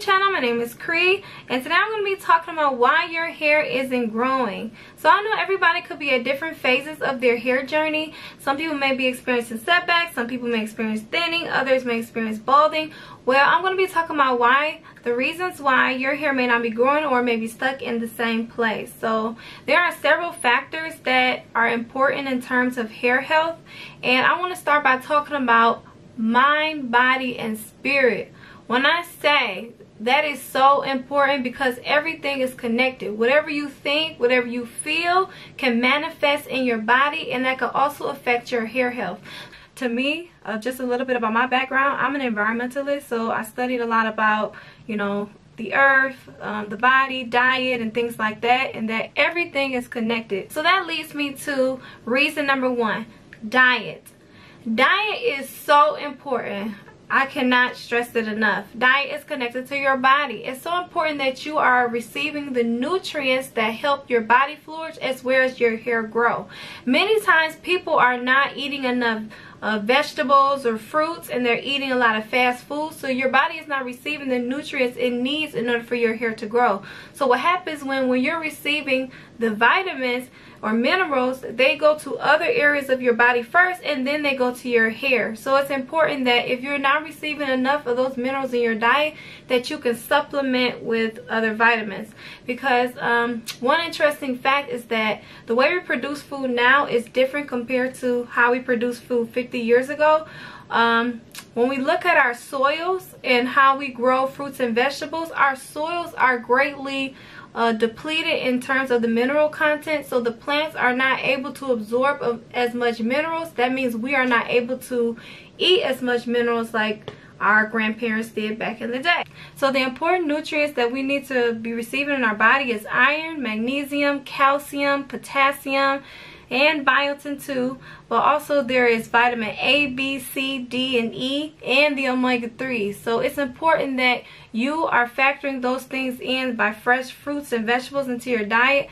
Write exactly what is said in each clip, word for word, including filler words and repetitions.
YouTube channel. My name is Cree, and today I'm going to be talking about why your hair isn't growing. So I know everybody could be at different phases of their hair journey. Some people may be experiencing setbacks, some people may experience thinning, others may experience balding. Well, I'm going to be talking about why, the reasons why your hair may not be growing or may be stuck in the same place. So there are several factors that are important in terms of hair health, and I want to start by talking about mind, body, and spirit. When I say that is so important, because everything is connected. Whatever you think, whatever you feel can manifest in your body, and that could also affect your hair health. To me, uh, just a little bit about my background, I'm an environmentalist, so I studied a lot about, you know, the earth, um, the body, diet, and things like that, and that everything is connected. So that leads me to reason number one, diet. Diet is so important. I cannot stress it enough. Diet is connected to your body. It's so important that you are receiving the nutrients that help your body flourish as well as your hair grow. Many times people are not eating enough Uh, vegetables or fruits, and they're eating a lot of fast food, so your body is not receiving the nutrients it needs in order for your hair to grow. So what happens when when you're receiving the vitamins or minerals, they go to other areas of your body first, and then they go to your hair. So it's important that if you're not receiving enough of those minerals in your diet, that you can supplement with other vitamins, because um, one interesting fact is that the way we produce food now is different compared to how we produce food fifty years ago. Um, when we look at our soils and how we grow fruits and vegetables, our soils are greatly uh, depleted in terms of the mineral content, so the plants are not able to absorb of, as much minerals. That means we are not able to eat as much minerals like our grandparents did back in the day. So the important nutrients that we need to be receiving in our body is iron, magnesium, calcium, potassium, and biotin too, but also there is vitamin A, B, C, D, and E, and the omega threes. So it's important that you are factoring those things in by fresh fruits and vegetables into your diet.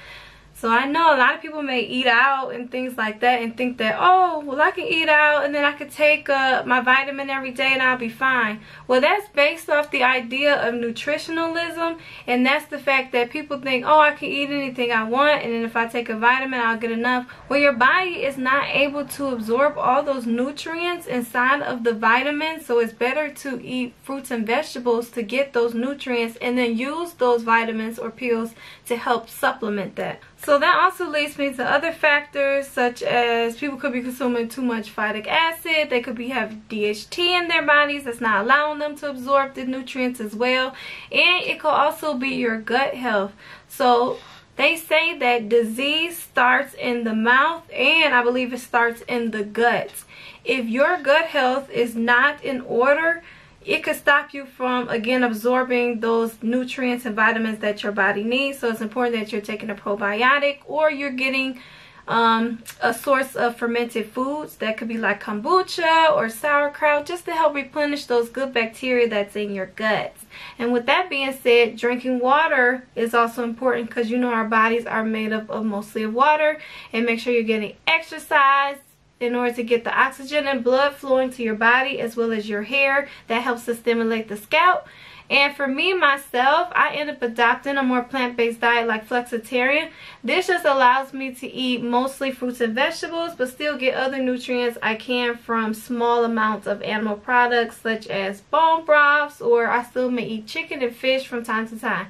So I know a lot of people may eat out and things like that and think that, oh, well, I can eat out and then I could take uh, my vitamin every day and I'll be fine. Well, that's based off the idea of nutritionalism, and that's the fact that people think, oh, I can eat anything I want, and then if I take a vitamin, I'll get enough. Well, your body is not able to absorb all those nutrients inside of the vitamins, so it's better to eat fruits and vegetables to get those nutrients and then use those vitamins or pills to help supplement that. So that also leads me to other factors, such as people could be consuming too much phytic acid. They could be have D H T in their bodies that's not allowing them to absorb the nutrients as well. And it could also be your gut health. So they say that disease starts in the mouth, and I believe it starts in the gut. If your gut health is not in order, it could stop you from, again, absorbing those nutrients and vitamins that your body needs. So it's important that you're taking a probiotic, or you're getting um, a source of fermented foods that could be like kombucha or sauerkraut, just to help replenish those good bacteria that's in your gut. And with that being said, drinking water is also important, because you know our bodies are made up of mostly of water, and make sure you're getting exercise in order to get the oxygen and blood flowing to your body as well as your hair. That helps to stimulate the scalp. And for me, myself, I end up adopting a more plant-based diet like flexitarian. This just allows me to eat mostly fruits and vegetables, but still get other nutrients I can from small amounts of animal products, such as bone broths, or I still may eat chicken and fish from time to time.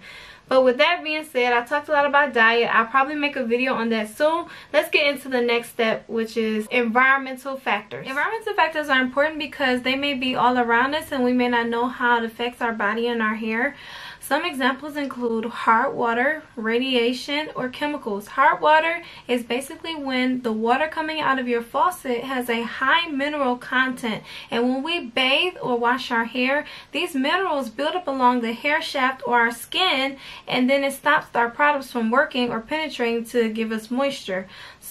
But with that being said, I talked a lot about diet. I'll probably make a video on that soon. Let's get into the next step, which is environmental factors. Environmental factors are important because they may be all around us, and we may not know how it affects our body and our hair. Some examples include hard water, radiation, or chemicals. Hard water is basically when the water coming out of your faucet has a high mineral content. And when we bathe or wash our hair, these minerals build up along the hair shaft or our skin, and then it stops our products from working or penetrating to give us moisture.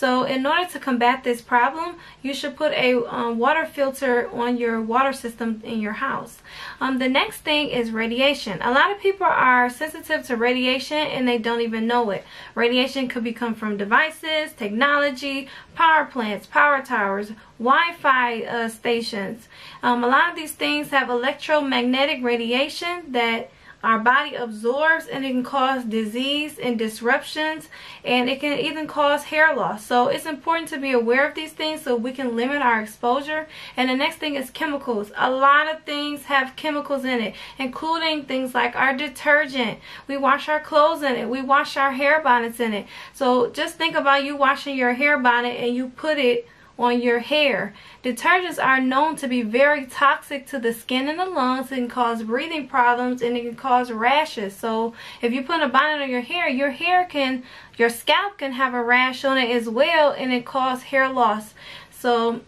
So in order to combat this problem, you should put a um, water filter on your water system in your house. Um, the next thing is radiation. A lot of people are sensitive to radiation and they don't even know it. Radiation could come from devices, technology, power plants, power towers, Wi-Fi uh, stations. Um, a lot of these things have electromagnetic radiation that our body absorbs, and it can cause disease and disruptions, and it can even cause hair loss. So it's important to be aware of these things so we can limit our exposure. And the next thing is chemicals. A lot of things have chemicals in it, including things like our detergent. We wash our clothes in it. We wash our hair bonnets in it. So just think about you washing your hair bonnet and you put it on your hair. Detergents are known to be very toxic to the skin and the lungs, and cause breathing problems, and it can cause rashes. So if you put a bonnet on your hair, your hair can, your scalp can have a rash on it as well, and it causes hair loss. So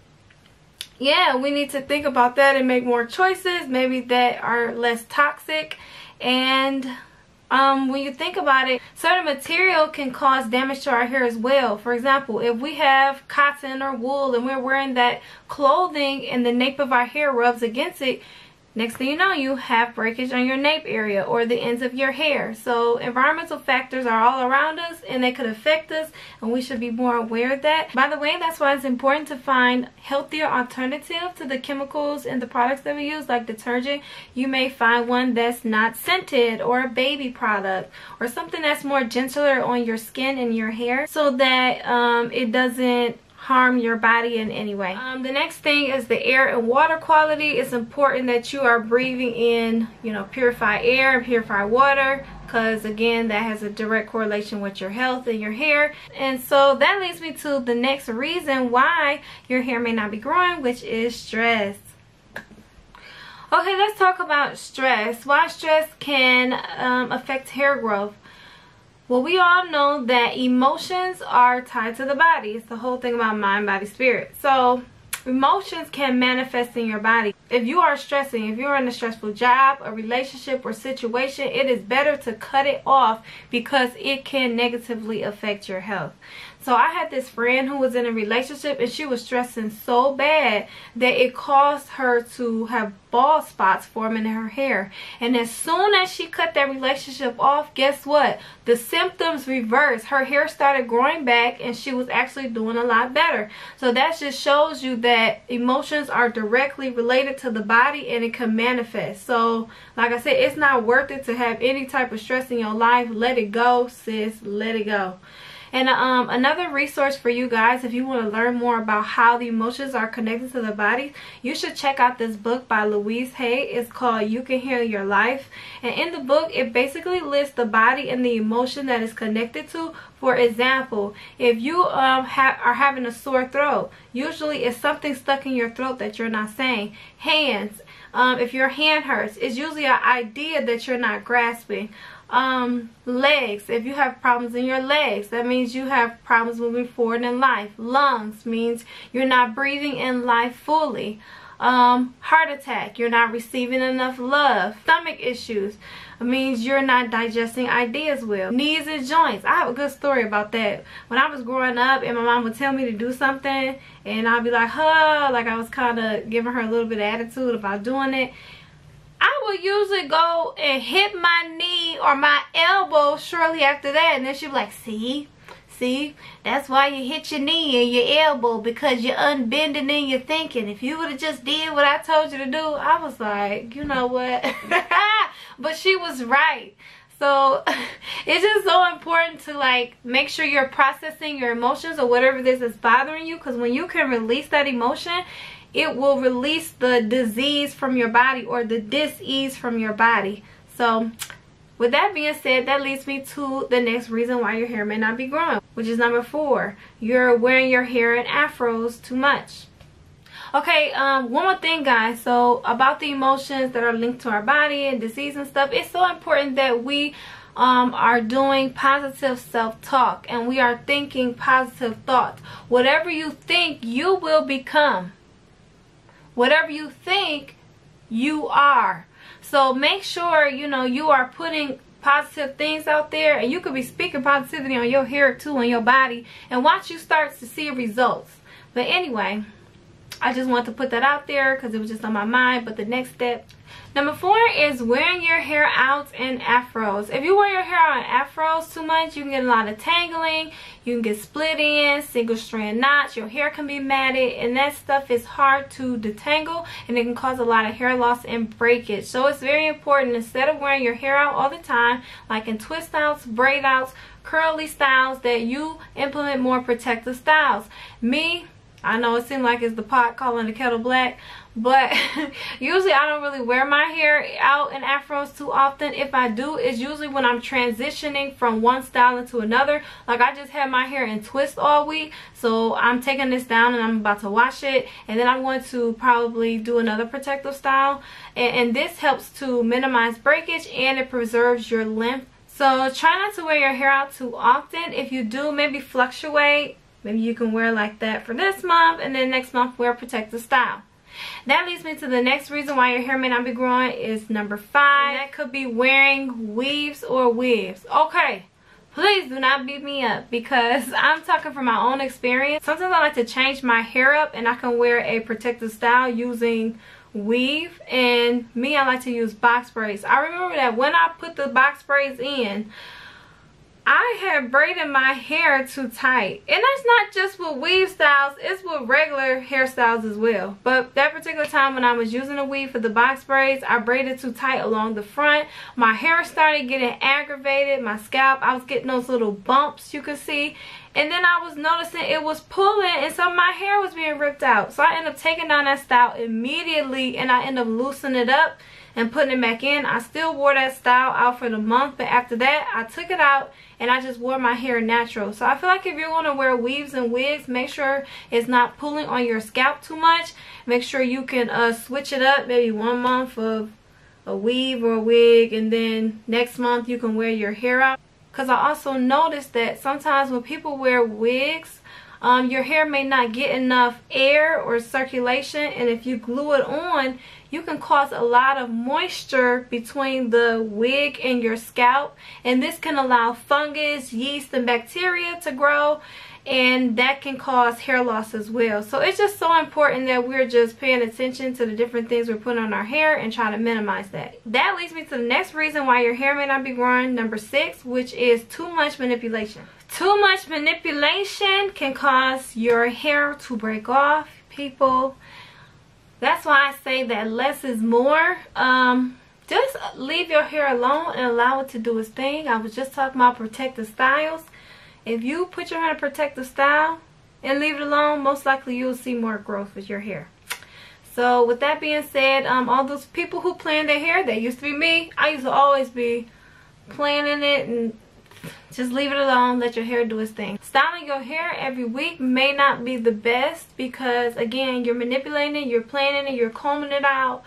yeah, we need to think about that and make more choices, maybe that are less toxic. And Um, when you think about it, certain material can cause damage to our hair as well. For example, if we have cotton or wool and we're wearing that clothing and the nape of our hair rubs against it, next thing you know, you have breakage on your nape area or the ends of your hair. So environmental factors are all around us, and they could affect us, and we should be more aware of that. By the way, that's why it's important to find healthier alternatives to the chemicals and the products that we use, like detergent. You may find one that's not scented, or a baby product, or something that's more gentler on your skin and your hair, so that um, it doesn't harm your body in any way. Um, the next thing is the air and water quality. It's important that you are breathing in, you know, purified air and purified water, because again, that has a direct correlation with your health and your hair. And so that leads me to the next reason why your hair may not be growing, which is stress. Okay, let's talk about stress. Why stress can um, affect hair growth. Well, we all know that emotions are tied to the body. It's the whole thing about mind, body, spirit. So emotions can manifest in your body. If you are stressing, if you're in a stressful job, a relationship, or situation, it is better to cut it off because it can negatively affect your health. So I had this friend who was in a relationship, and she was stressing so bad that it caused her to have bald spots forming in her hair. And as soon as she cut that relationship off, guess what? The symptoms reversed. Her hair started growing back, and she was actually doing a lot better. So that just shows you that emotions are directly related to the body, and it can manifest. So like I said, it's not worth it to have any type of stress in your life. Let it go, sis. Let it go. And um, another resource for you guys, if you want to learn more about how the emotions are connected to the body, you should check out this book by Louise Hay. It's called You Can Heal Your Life. And in the book, it basically lists the body and the emotion that it's connected to. For example, if you um, ha are having a sore throat, usually it's something stuck in your throat that you're not saying. Hands, um, if your hand hurts, it's usually an idea that you're not grasping. Um, legs, if you have problems in your legs, that means you have problems moving forward in life. Lungs means you're not breathing in life fully. Um, heart attack, you're not receiving enough love. Stomach issues, it means you're not digesting ideas well. Knees and joints, I have a good story about that. When I was growing up, and my mom would tell me to do something, and I'd be like, huh, like I was kind of giving her a little bit of attitude about doing it. I would usually go and hit my knee or my elbow shortly after that, and then she'd be like, see, see, that's why you hit your knee and your elbow, because you're unbending in your thinking. If you would have just did what I told you to do. I was like, you know what? But she was right. So it's just so important to like make sure you're processing your emotions or whatever this is bothering you, because when you can release that emotion, it will release the disease from your body, or the dis-ease from your body. So with that being said, that leads me to the next reason why your hair may not be growing, which is number four. You're wearing your hair in afros too much. Okay, um, one more thing, guys. So about the emotions that are linked to our body and disease and stuff, it's so important that we Um, are doing positive self-talk, and we are thinking positive thoughts. Whatever you think, you will become. Whatever you think, you are. So make sure, you know, you are putting positive things out there, and you could be speaking positivity on your hair too, on your body, and watch, you start to see results. But anyway, I just want to put that out there because it was just on my mind. But the next step, number four, is wearing your hair out in afros. If you wear your hair out in afros too much, you can get a lot of tangling, you can get split ends, single strand knots, your hair can be matted, and that stuff is hard to detangle and it can cause a lot of hair loss and breakage. So it's very important, instead of wearing your hair out all the time, like in twist outs, braid outs, curly styles, that you implement more protective styles. Me, I know it seems like it's the pot calling the kettle black, but usually I don't really wear my hair out in afros too often. If I do, it's usually when I'm transitioning from one style into another. Like I just had my hair in twist all week, so I'm taking this down and I'm about to wash it, and then I'm going to probably do another protective style. And, and this helps to minimize breakage and it preserves your length. So try not to wear your hair out too often. If you do, maybe fluctuate. Maybe you can wear like that for this month, and then next month wear a protective style. That leads me to the next reason why your hair may not be growing, is number five. That could be wearing weaves or wigs. Okay, please do not beat me up because I'm talking from my own experience. Sometimes I like to change my hair up and I can wear a protective style using weave, and me, I like to use box braids. I remember that when I put the box braids in, I had braided my hair too tight. And that's not just with weave styles, it's with regular hairstyles as well. But that particular time when I was using a weave for the box braids, I braided too tight along the front. My hair started getting aggravated, my scalp, I was getting those little bumps you can see. And then I was noticing it was pulling and some of my hair was being ripped out. So I ended up taking down that style immediately and I ended up loosening it up and putting it back in. I still wore that style out for the month, but after that I took it out and I just wore my hair natural. So I feel like if you're going to wear weaves and wigs, make sure it's not pulling on your scalp too much. Make sure you can uh, switch it up, maybe one month of a weave or a wig, and then next month you can wear your hair out. Because I also noticed that sometimes when people wear wigs, um, your hair may not get enough air or circulation, and if you glue it on, you can cause a lot of moisture between the wig and your scalp, and this can allow fungus, yeast, and bacteria to grow, and that can cause hair loss as well. So it's just so important that we're just paying attention to the different things we're putting on our hair and trying to minimize that. That leads me to the next reason why your hair may not be growing, number six, which is too much manipulation. Too much manipulation can cause your hair to break off, people. That's why I say that less is more. Um, just leave your hair alone and allow it to do its thing. I was just talking about protective styles. If you put your hair in a protective style and leave it alone, most likely you'll see more growth with your hair. So with that being said, um, all those people who plan their hair, that used to be me. I used to always be planning it, and just leave it alone, let your hair do its thing. Styling your hair every week may not be the best because, again, you're manipulating, you're planning, and you're combing it out.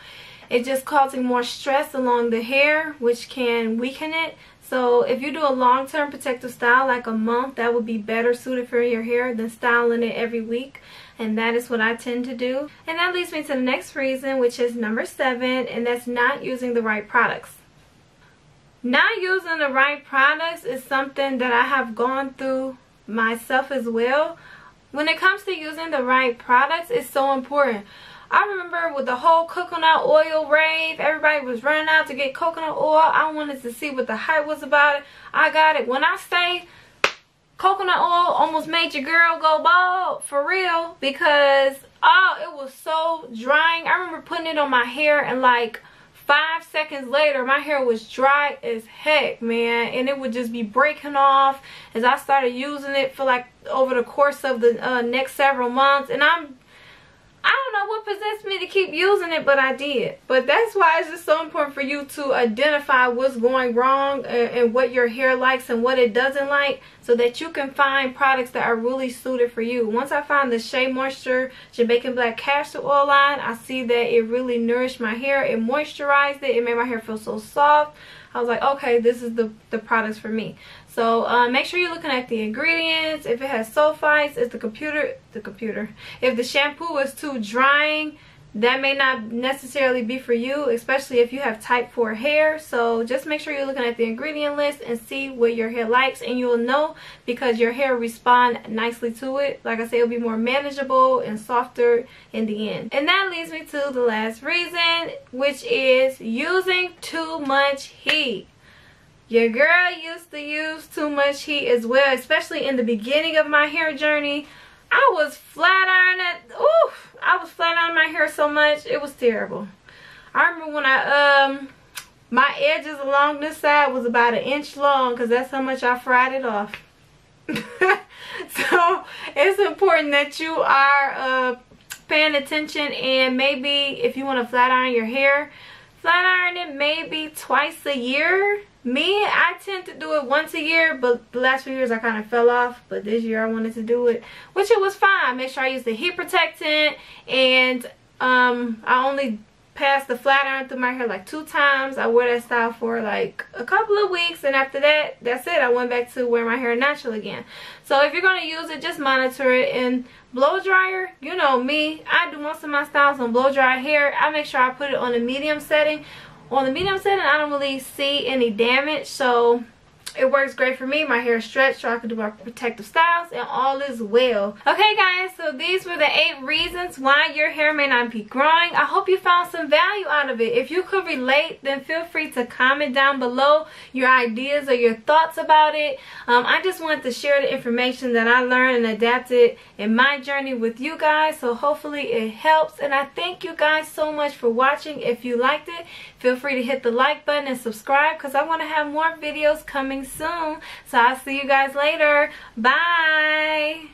It's just causing more stress along the hair, which can weaken it. So if you do a long-term protective style, like a month, that would be better suited for your hair than styling it every week. And that is what I tend to do. And that leads me to the next reason, which is number seven, and that's not using the right products. Not using the right products is something that I have gone through myself as well. When it comes to using the right products, it's so important. I remember with the whole coconut oil rave, everybody was running out to get coconut oil. I wanted to see what the hype was about it. I got it. When I say coconut oil almost made your girl go bald, for real, because, oh, it was so drying. I remember putting it on my hair and like five seconds later my hair was dry as heck, man, and it would just be breaking off as I started using it for like over the course of the uh, next several months. And I'm I don't know what possessed me to keep using it, but I did. But that's why it's just so important for you to identify what's going wrong and, and what your hair likes and what it doesn't like, so that you can find products that are really suited for you. Once I found the Shea Moisture Jamaican Black Castor Oil line, I see that it really nourished my hair. It moisturized it. It made my hair feel so soft. I was like, okay, this is the, the products for me. So uh, make sure you're looking at the ingredients. If it has sulfites, if the computer, the computer, if the shampoo is too drying, that may not necessarily be for you, especially if you have type four hair. So just make sure you're looking at the ingredient list and see what your hair likes, and you'll know because your hair respond nicely to it. Like I say, it'll be more manageable and softer in the end. And that leads me to the last reason, which is using too much heat. Your girl used to use too much heat as well, especially in the beginning of my hair journey. I was flat ironing. Oof, I was flat ironing my hair so much, it was terrible. I remember when I um my edges along this side was about an inch long because that's how much I fried it off. So it's important that you are uh, paying attention, and maybe if you want to flat iron your hair, flat iron it maybe twice a year. Me, I tend to do it once a year, but the last few years I kind of fell off. But this year I wanted to do it, which it was fine. Make sure I use the heat protectant, and um, I only pass the flat iron through my hair like two times. I wore that style for like a couple of weeks, and after that, that's it. I went back to wearing my hair natural again. So if you're going to use it, just monitor it. And blow dryer, you know me, I do most of my styles on blow dry hair. I make sure I put it on a medium setting. On the medium setting, I don't really see any damage, so it works great for me. My hair is stretched, so I can do my protective styles, and all is well. Okay, guys, so these were the eight reasons why your hair may not be growing. I hope you found some value out of it. If you could relate, then feel free to comment down below your ideas or your thoughts about it. Um, I just wanted to share the information that I learned and adapted in my journey with you guys, so hopefully it helps. And I thank you guys so much for watching. If you liked it, feel free to hit the like button and subscribe, because I want to have more videos coming soon. So I'll see you guys later. Bye.